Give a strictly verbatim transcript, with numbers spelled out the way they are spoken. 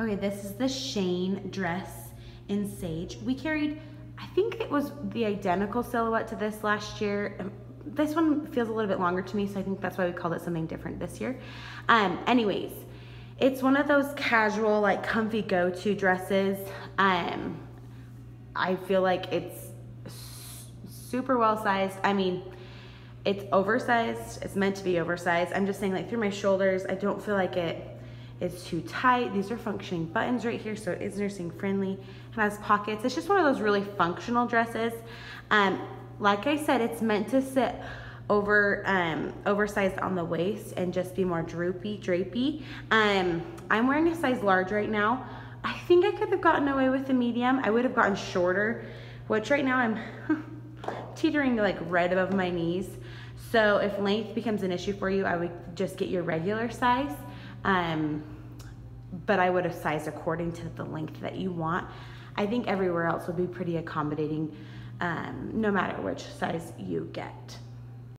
Okay, this is the Shayne dress in sage. We carried, I think it was the identical silhouette to this last year. This one feels a little bit longer to me, so I think that's why we called it something different this year. Um, anyways, it's one of those casual, like comfy go-to dresses. Um, I feel like it's super well sized. I mean, it's oversized. It's meant to be oversized. I'm just saying, like, through my shoulders, I don't feel like it is too tight. These are functioning buttons right here, so it is nursing friendly. It has pockets. It's just one of those really functional dresses. Um, like I said, it's meant to sit over, um, oversized on the waist and just be more droopy, drapey. Um, I'm wearing a size large right now. I think I could have gotten away with a medium. I would have gotten shorter, which right now I'm teetering like right above my knees. So if length becomes an issue for you, I would just get your regular size. Um, but I would have sized according to the length that you want. I think everywhere else would be pretty accommodating, um, no matter which size you get.